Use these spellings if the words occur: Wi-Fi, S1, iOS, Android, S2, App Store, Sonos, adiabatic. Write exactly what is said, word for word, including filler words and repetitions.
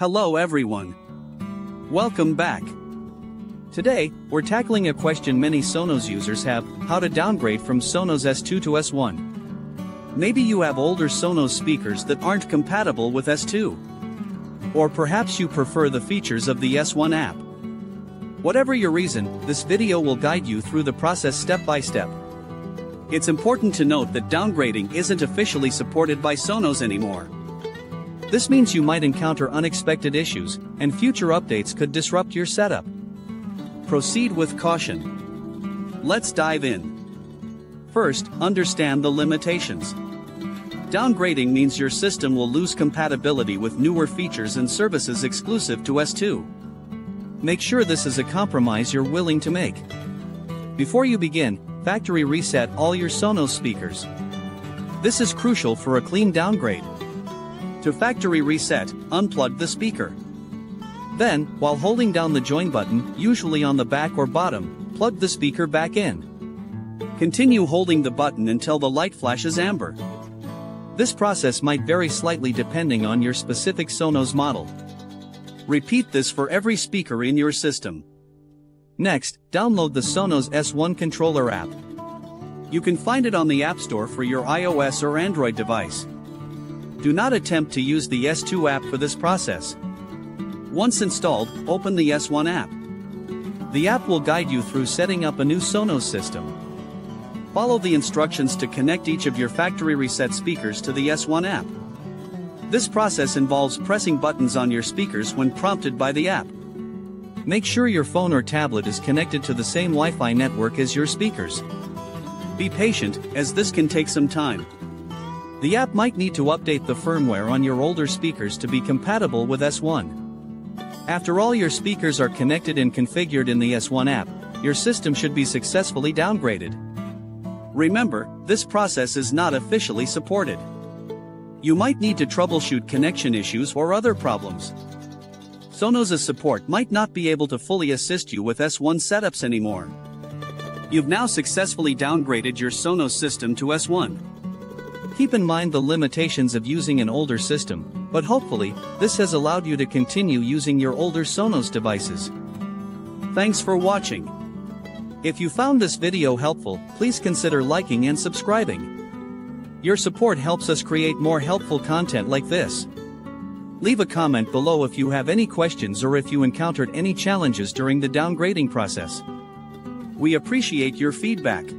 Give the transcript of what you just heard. Hello everyone. Welcome back. Today, we're tackling a question many Sonos users have: how to downgrade from Sonos S two to S one. Maybe you have older Sonos speakers that aren't compatible with S two. Or perhaps you prefer the features of the S one app. Whatever your reason, this video will guide you through the process step by step. It's important to note that downgrading isn't officially supported by Sonos anymore. This means you might encounter unexpected issues, and future updates could disrupt your setup. Proceed with caution. Let's dive in. First, understand the limitations. Downgrading means your system will lose compatibility with newer features and services exclusive to S two. Make sure this is a compromise you're willing to make. Before you begin, factory reset all your Sonos speakers. This is crucial for a clean downgrade. To factory reset, unplug the speaker. Then, while holding down the join button, usually on the back or bottom, plug the speaker back in. Continue holding the button until the light flashes amber. This process might vary slightly depending on your specific Sonos model. Repeat this for every speaker in your system. Next, download the Sonos S one controller app. You can find it on the App Store for your iOS or Android device. Do not attempt to use the S two app for this process. Once installed, open the S one app. The app will guide you through setting up a new Sonos system. Follow the instructions to connect each of your factory reset speakers to the S one app. This process involves pressing buttons on your speakers when prompted by the app. Make sure your phone or tablet is connected to the same Wi-Fi network as your speakers. Be patient, as this can take some time. The app might need to update the firmware on your older speakers to be compatible with S one. After all your speakers are connected and configured in the S one app, your system should be successfully downgraded. Remember, this process is not officially supported. You might need to troubleshoot connection issues or other problems. Sonos's support might not be able to fully assist you with S one setups anymore. You've now successfully downgraded your Sonos system to S one. Keep in mind the limitations of using an older system, but hopefully, this has allowed you to continue using your older Sonos devices. Thanks for watching. If you found this video helpful, please consider liking and subscribing. Your support helps us create more helpful content like this. Leave a comment below if you have any questions or if you encountered any challenges during the downgrading process. We appreciate your feedback.